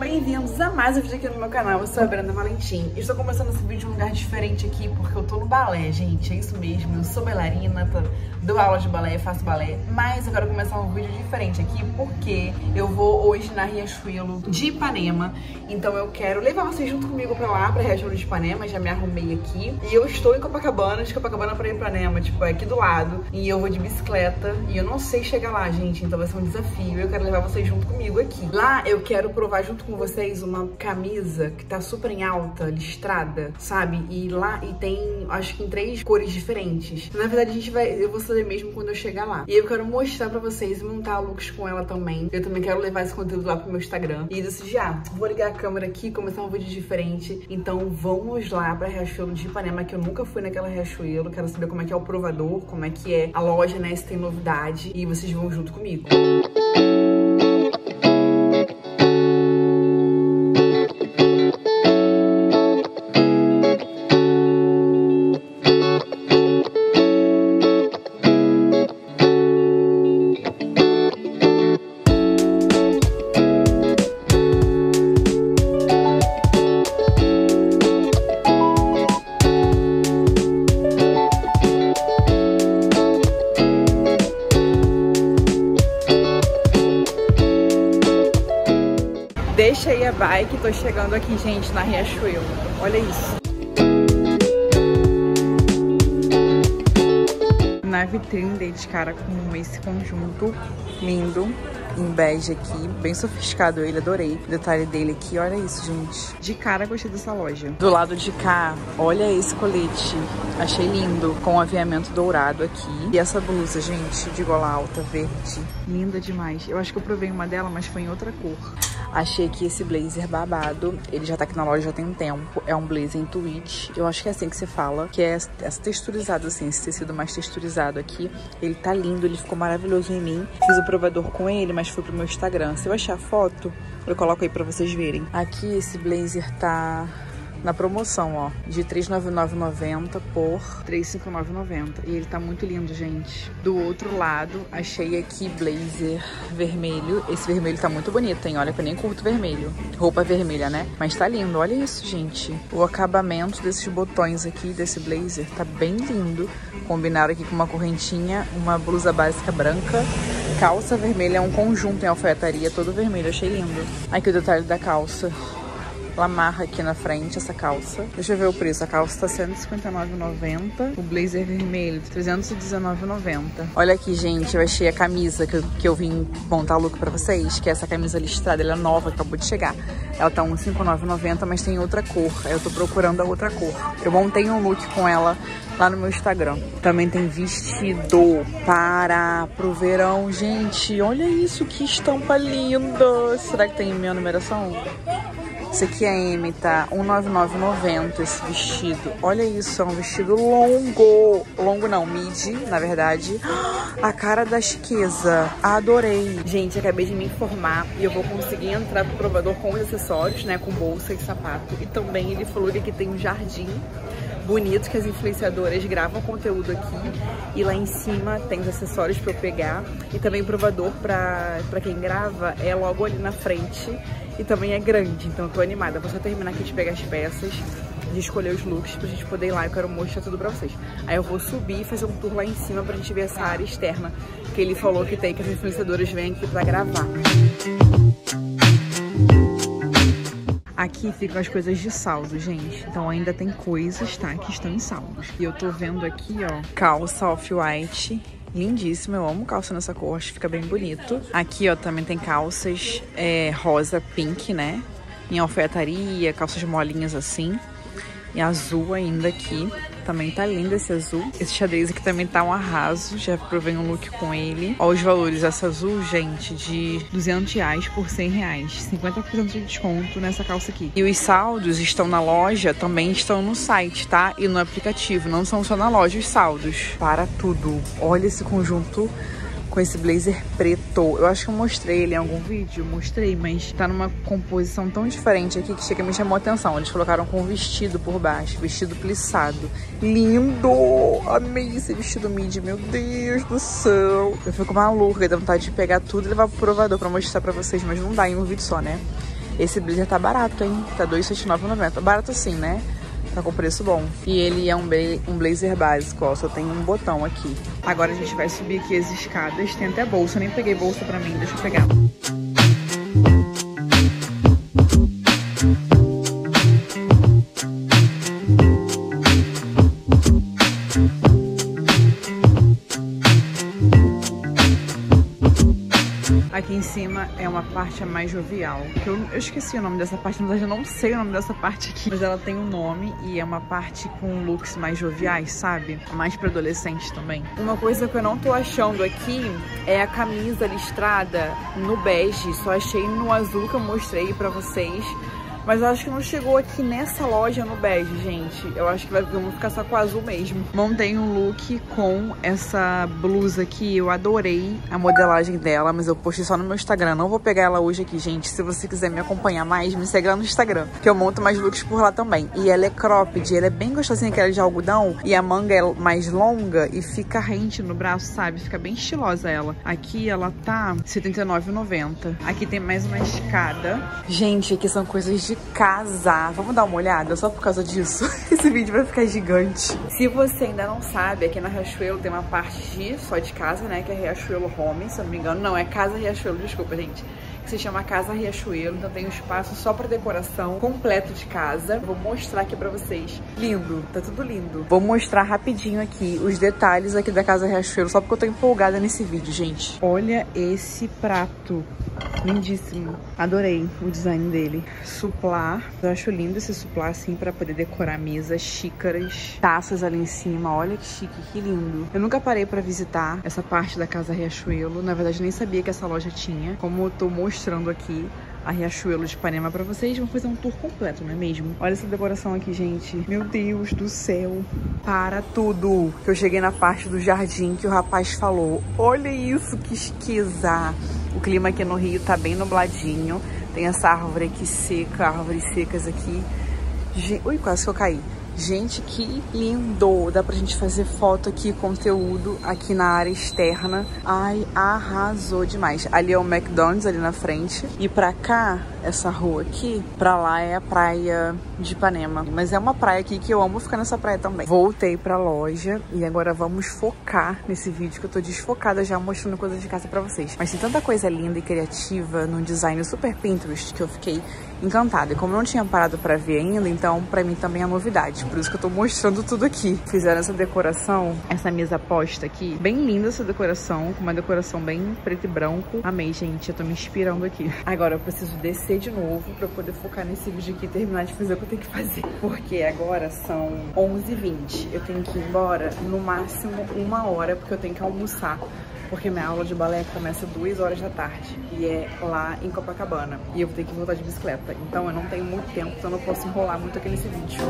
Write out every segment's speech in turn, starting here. bem-vindos a mais um vídeo aqui no meu canal. Eu sou a Brenda Valentim. Estou começando esse vídeo em um lugar diferente aqui, porque eu tô no balé, gente. É isso mesmo, eu sou bailarina, dou aula de balé, faço balé. Mas eu quero começar um vídeo diferente aqui, porque eu vou hoje na Riachuelo de Ipanema. Então eu quero levar vocês junto comigo pra lá, pra Riachuelo de Ipanema. Já me arrumei aqui. E eu estou em Copacabana, de Copacabana pra Ipanema, tipo, é aqui do lado. E eu vou de bicicleta. E eu não sei chegar lá, gente. Então vai ser um desafio. Eu quero levar vocês junto comigo aqui. Lá eu quero provar junto com vocês uma camisa que tá super em alta, listrada, sabe? E lá, e tem, acho que em 3 cores diferentes. Na verdade, eu vou saber mesmo quando eu chegar lá. E eu quero mostrar pra vocês e montar looks com ela também. Eu também quero levar esse conteúdo lá pro meu Instagram. E decidi, vou ligar a câmera aqui, começar um vídeo diferente. Então vamos lá pra Riachuelo de Ipanema, que eu nunca fui naquela Riachuelo. Quero saber como é que é o provador, como é que é a loja, né? Se tem novidade. E vocês vão junto comigo. Deixei a bike, tô chegando aqui, gente, na Riachuelo. Olha isso. Na vitrine dei de cara com esse conjunto lindo, em bege aqui, bem sofisticado, ele adorei. O detalhe dele aqui, olha isso, gente. De cara gostei dessa loja. Do lado de cá, olha esse colete. Achei lindo, com um aviamento dourado aqui. E essa blusa, gente, de gola alta, verde. Linda demais. Eu acho que eu provei uma dela, mas foi em outra cor. Achei aqui esse blazer babado. Ele já tá aqui na loja, já tem um tempo. É um blazer em tweed. Eu acho que é assim que se fala. Que é essa texturizada, assim, esse tecido mais texturizado aqui. Ele tá lindo, ele ficou maravilhoso em mim. Fiz o provador com ele, mas foi pro meu Instagram. Se eu achar a foto, eu coloco aí pra vocês verem. Aqui esse blazer tá na promoção, ó, de R$ 399,90 por R$ 359,90. E ele tá muito lindo, gente. Do outro lado, achei aqui blazer vermelho. Esse vermelho tá muito bonito, hein? Olha que eu nem curto vermelho. Roupa vermelha, né? Mas tá lindo, olha isso, gente. O acabamento desses botões aqui, desse blazer, tá bem lindo. Combinaram aqui com uma correntinha, uma blusa básica branca. Calça vermelha é um conjunto em alfaiataria, todo vermelho, achei lindo. Aqui o detalhe da calça. Ela amarra aqui na frente, essa calça. Deixa eu ver o preço. A calça tá R$ 159,90. O blazer vermelho, R$ 319,90. Olha aqui, gente. Eu achei a camisa que eu vim montar o look pra vocês. Que é essa camisa listrada. Ela é nova, acabou de chegar. Ela tá R$ 159,90, mas tem outra cor. Eu tô procurando a outra cor. Eu montei um look com ela lá no meu Instagram. Também tem vestido para pro verão. Gente, olha isso. Que estampa linda. Será que tem minha numeração? Esse aqui é M, tá? R$ 199,90 esse vestido. Olha isso, é um vestido longo. Longo não, midi, na verdade. A cara da chiqueza. Adorei. Gente, acabei de me informar e eu vou conseguir entrar pro provador com os acessórios, né? Com bolsa e sapato. E também ele falou que aqui tem um jardim bonito, que as influenciadoras gravam conteúdo aqui. E lá em cima tem os acessórios pra eu pegar. E também o provador pra quem grava é logo ali na frente. E também é grande, então eu tô animada. Vou só terminar aqui de pegar as peças, de escolher os looks pra gente poder ir lá. Eu quero mostrar tudo pra vocês. Aí eu vou subir e fazer um tour lá em cima pra gente ver essa área externa que ele falou que tem, que as influenciadoras vêm aqui pra gravar. Aqui ficam as coisas de saldo, gente. Então ainda tem coisas, tá, que estão em saldo. E eu tô vendo aqui, ó, calça off-white. Lindíssimo, eu amo calça nessa cor, acho que fica bem bonito. Aqui, ó, também tem calças rosa, pink, né? Em alfaiataria, calças molinhas assim. E azul ainda aqui. Também tá lindo esse azul. Esse xadrez aqui também tá um arraso. Já provei um look com ele. Ó os valores. Essa azul, gente, de R$ 200 por R$ 100. 50% de desconto nessa calça aqui. E os saldos estão na loja, também estão no site, tá? E no aplicativo. Não são só na loja os saldos. Para tudo. Olha esse conjunto com esse blazer preto. Eu acho que eu mostrei ele em algum vídeo. Mostrei, mas tá numa composição tão diferente aqui que chega e me chamou a atenção. Eles colocaram com vestido por baixo. Vestido plissado. Lindo! Amei esse vestido midi. Meu Deus do céu! Eu fico maluca. Dá vontade de pegar tudo e levar pro provador pra mostrar pra vocês. Mas não dá em um vídeo só, né? Esse blazer tá barato, hein? Tá R$ 279,90. Barato sim, né? Tá com preço bom. E ele é um blazer básico, ó. Só tem um botão aqui. Agora a gente vai subir aqui as escadas. Tem até bolsa. Eu nem peguei bolsa pra mim. Deixa eu pegar. Aqui em cima é uma parte mais jovial, que eu esqueci o nome dessa parte, na verdade eu não sei o nome dessa parte aqui, mas ela tem um nome e é uma parte com looks mais joviais, sabe? Mais pra adolescente também. Uma coisa que eu não tô achando aqui é a camisa listrada no bege, só achei no azul que eu mostrei pra vocês, mas eu acho que não chegou aqui nessa loja no bege, gente. Eu acho que vamos ficar só com azul mesmo. Montei um look com essa blusa aqui. Eu adorei a modelagem dela, mas eu postei só no meu Instagram. Não vou pegar ela hoje aqui, gente. Se você quiser me acompanhar mais, me segue lá no Instagram, que eu monto mais looks por lá também. E ela é cropped, ela é bem gostosinha, que ela é de algodão. E a manga é mais longa e fica rente no braço, sabe? Fica bem estilosa ela. Aqui ela tá R$ 79,90. Aqui tem mais uma escada. Gente, aqui são coisas de casa. Vamos dar uma olhada? Só por causa disso. Esse vídeo vai ficar gigante. Se você ainda não sabe, aqui na Riachuelo tem uma parte só de casa, né? Que é Riachuelo Home, se eu não me engano. Não, é Casa Riachuelo, desculpa, gente. Que se chama Casa Riachuelo. Então tem um espaço só pra decoração completo de casa. Vou mostrar aqui pra vocês. Lindo, tá tudo lindo. Vou mostrar rapidinho aqui os detalhes aqui da Casa Riachuelo, só porque eu tô empolgada nesse vídeo, gente. Olha esse prato. Lindíssimo. Adorei o design dele. Suplá. Eu acho lindo esse suplá, assim, pra poder decorar mesas, xícaras, taças ali em cima. Olha que chique, que lindo. Eu nunca parei pra visitar essa parte da Casa Riachuelo. Na verdade, nem sabia que essa loja tinha. Como eu tô mostrando aqui a Riachuelo de Ipanema pra vocês, vamos fazer um tour completo, não é mesmo? Olha essa decoração aqui, gente. Meu Deus do céu. Para tudo. Eu cheguei na parte do jardim que o rapaz falou. Olha isso, que esquisar. O clima aqui no Rio tá bem nubladinho. Tem essa árvore aqui seca, árvores secas aqui. Ui, quase que eu caí. Gente, que lindo! Dá pra gente fazer foto aqui, conteúdo aqui na área externa. Ai, arrasou demais. Ali é o McDonald's, ali na frente. E pra cá, essa rua aqui, pra lá é a praia de Ipanema. Mas é uma praia aqui que eu amo ficar nessa praia também. Voltei pra loja e agora vamos focar nesse vídeo, que eu tô desfocada já mostrando coisas de casa pra vocês. Mas tem tanta coisa linda e criativa num design super Pinterest que eu fiquei encantada. E como eu não tinha parado pra ver ainda, então pra mim também é novidade. Por isso que eu tô mostrando tudo aqui. Fizeram essa decoração, essa mesa posta aqui. Bem linda essa decoração, com uma decoração bem preto e branco. Amei, gente. Eu tô me inspirando aqui. Agora eu preciso descer de novo pra eu poder focar nesse vídeo aqui e terminar de fazer o que eu tenho que fazer. Porque agora são 11h20. Eu tenho que ir embora no máximo 1 hora, porque eu tenho que almoçar. Porque minha aula de balé começa 2 horas da tarde e é lá em Copacabana. E eu vou ter que voltar de bicicleta. Então eu não tenho muito tempo, então eu não posso enrolar muito aqui nesse vídeo.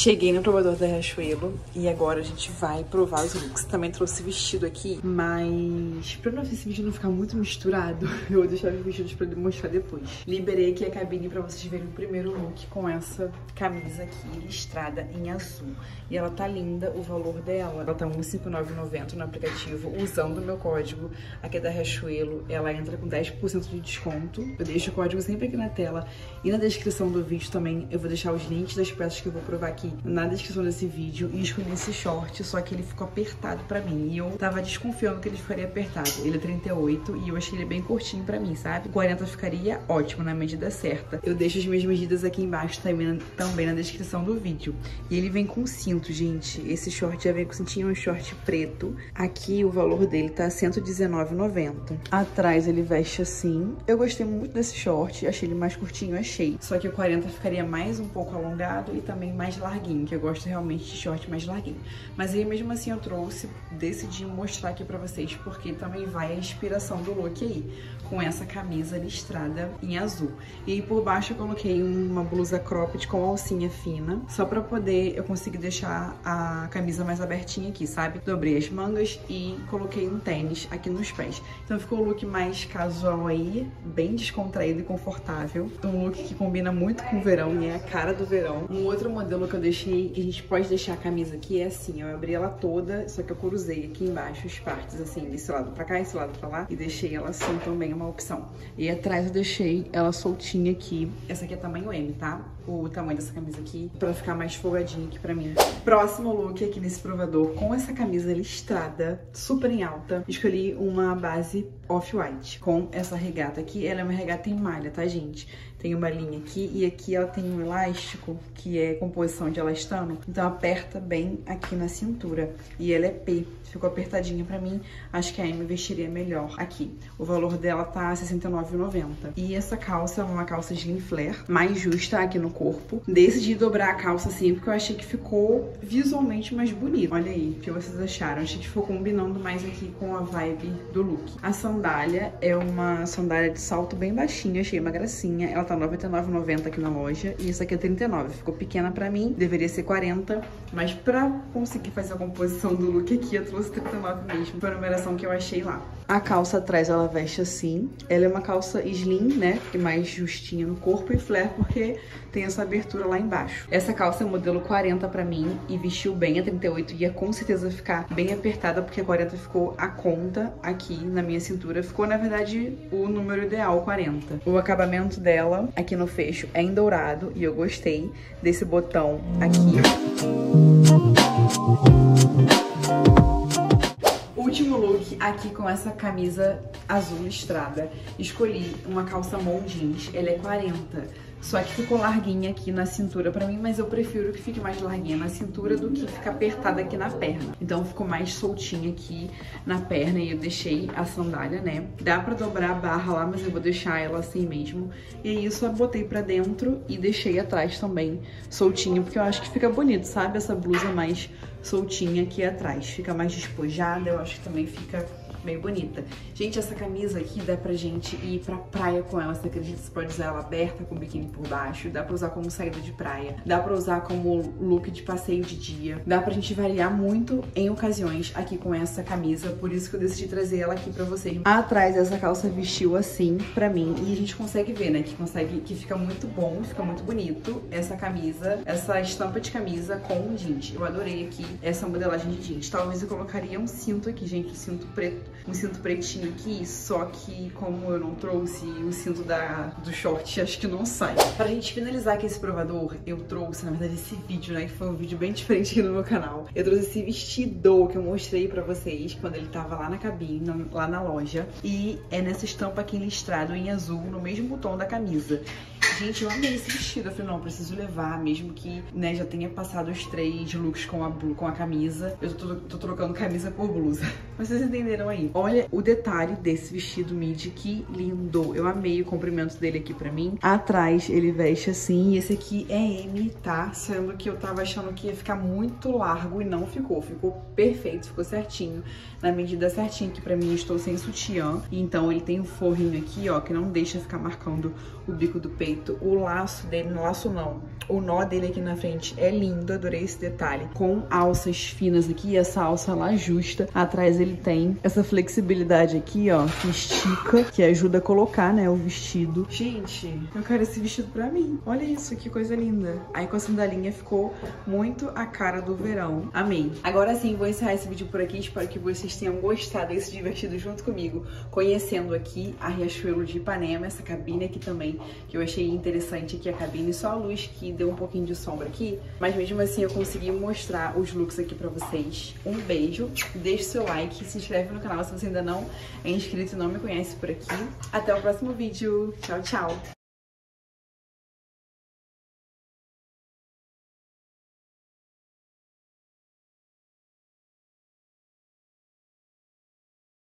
Cheguei no provador da Riachuelo e agora a gente vai provar os looks. Também trouxe vestido aqui, mas pra não esse vídeo não ficar muito misturado, eu vou deixar os vestidos pra mostrar depois. Liberei aqui a cabine pra vocês verem o primeiro look com essa camisa aqui, listrada em azul. E ela tá linda, o valor dela, ela tá R$ 159,90 no aplicativo, usando o meu código aqui da Riachuelo. Ela entra com 10% de desconto. Eu deixo o código sempre aqui na tela e na descrição do vídeo também. Eu vou deixar os links das peças que eu vou provar aqui na descrição desse vídeo. E escolhi esse short, só que ele ficou apertado pra mim e eu tava desconfiando que ele ficaria apertado. Ele é 38 e eu achei ele bem curtinho pra mim, sabe? 40 ficaria ótimo, na medida certa. Eu deixo as minhas medidas aqui embaixo também na descrição do vídeo. E ele vem com cinto, gente. Esse short já vem com cintinho, é um short preto. Aqui o valor dele tá R$ 119,90. Atrás ele veste assim. Eu gostei muito desse short, achei ele mais curtinho, achei. Só que o 40 ficaria mais um pouco alongado e também mais largo, que eu gosto realmente de short mais larguinho. Mas aí mesmo assim eu trouxe, decidi mostrar aqui pra vocês, porque também vai a inspiração do look aí, com essa camisa listrada em azul. E aí por baixo eu coloquei uma blusa cropped com alcinha fina, só pra poder eu conseguir deixar a camisa mais abertinha aqui, sabe? Dobrei as mangas e coloquei um tênis aqui nos pés. Então ficou um look mais casual aí, bem descontraído e confortável. Um look que combina muito com o verão e é a cara do verão. Um outro modelo que eu deixei, que a gente pode deixar a camisa aqui, é assim, eu abri ela toda, só que eu cruzei aqui embaixo as partes, assim, desse lado pra cá, esse lado pra lá, e deixei ela assim também, uma opção. E atrás eu deixei ela soltinha aqui, essa aqui é tamanho M, tá? O tamanho dessa camisa aqui, pra ficar mais folgadinha aqui pra mim. Próximo look aqui nesse provador, com essa camisa listrada, super em alta, escolhi uma base off-white, com essa regata aqui, ela é uma regata em malha, tá, gente? Tem uma linha aqui, e aqui ela tem um elástico, que é composição de elastano, então aperta bem aqui na cintura. E ela é P, ficou apertadinha pra mim, acho que a M vestiria melhor aqui. O valor dela tá R$ 69,90. E essa calça é uma calça slim flare, mais justa aqui no corpo. Decidi dobrar a calça assim, porque eu achei que ficou visualmente mais bonito. Olha aí, o que vocês acharam? Achei que ficou combinando mais aqui com a vibe do look. A sandália é uma sandália de salto bem baixinha, achei uma gracinha. Ela tá R$ 99,90 aqui na loja, e essa aqui é R$ 39,00. Ficou pequena pra mim, deveria ser 40, mas pra conseguir fazer a composição do look aqui, eu trouxe 39 mesmo, foi a numeração que eu achei lá. A calça atrás ela veste assim, ela é uma calça slim, né, e mais justinha no corpo, e flare porque tem essa abertura lá embaixo. Essa calça é modelo 40 pra mim, e vestiu bem a 38, ia com certeza ficar bem apertada, porque a 40 ficou a conta aqui na minha cintura, ficou na verdade o número ideal, 40. O acabamento dela aqui no fecho é em dourado, e eu gostei desse botão aqui. Último look aqui com essa camisa azul listrada. Escolhi uma calça mom jeans, ela é 40, só que ficou larguinha aqui na cintura pra mim, mas eu prefiro que fique mais larguinha na cintura do que ficar apertada aqui na perna. Então ficou mais soltinha aqui na perna, e eu deixei a sandália, né? Dá pra dobrar a barra lá, mas eu vou deixar ela assim mesmo. E aí eu só botei pra dentro e deixei atrás também soltinha, porque eu acho que fica bonito, sabe? Essa blusa mais soltinha aqui atrás, fica mais despojada, eu acho que também fica meio bonita. Gente, essa camisa aqui dá pra gente ir pra praia com ela, você acredita? Você pode usar ela aberta com o biquíni por baixo, dá pra usar como saída de praia, dá pra usar como look de passeio de dia, dá pra gente variar muito em ocasiões aqui com essa camisa, por isso que eu decidi trazer ela aqui pra vocês. Atrás essa calça vestiu assim pra mim, e a gente consegue ver, né, que fica muito bom, fica muito bonito essa camisa, essa estampa de camisa com jeans. Eu adorei aqui essa modelagem de jeans, talvez eu colocaria um cinto aqui, gente, um cinto preto, um cinto pretinho aqui, só que como eu não trouxe o cinto do short, acho que não sai. Pra gente finalizar aqui esse provador, eu trouxe, na verdade, esse vídeo, né, que foi um vídeo bem diferente aqui no meu canal. Eu trouxe esse vestido que eu mostrei pra vocês quando ele tava lá na cabine, lá na loja, e é nessa estampa aqui listrado em azul, no mesmo tom da camisa. Gente, eu amei esse vestido, eu falei, não, preciso levar, mesmo que, né, já tenha passado os 3 looks com a camisa. Eu tô trocando camisa por blusa, mas vocês entenderam aí. Olha o detalhe desse vestido midi, que lindo, eu amei o comprimento dele aqui pra mim. Atrás ele veste assim, e esse aqui é M, tá? Sendo que eu tava achando que ia ficar muito largo, e não ficou, ficou perfeito, ficou certinho, na medida certinha aqui pra mim. Eu estou sem sutiã, então ele tem um forrinho aqui, ó, que não deixa ficar marcando o bico do peito. O laço dele, não laço não, o nó dele aqui na frente é lindo, adorei esse detalhe. Com alças finas aqui, essa alça lá justa. Atrás ele tem essa flexibilidade aqui, ó, que estica, que ajuda a colocar, né, o vestido. Gente, eu quero esse vestido pra mim. Olha isso, que coisa linda. Aí com a sandalinha ficou muito a cara do verão. Amei. Agora sim, vou encerrar esse vídeo por aqui. Espero que vocês tenham gostado e se divertido junto comigo, conhecendo aqui a Riachuelo de Ipanema, essa cabine aqui também, que eu achei interessante aqui a cabine, só a luz que deu um pouquinho de sombra aqui, mas mesmo assim eu consegui mostrar os looks aqui pra vocês. Um beijo, deixe seu like, se inscreve no canal se você ainda não é inscrito e não me conhece por aqui. Até o próximo vídeo, tchau, tchau!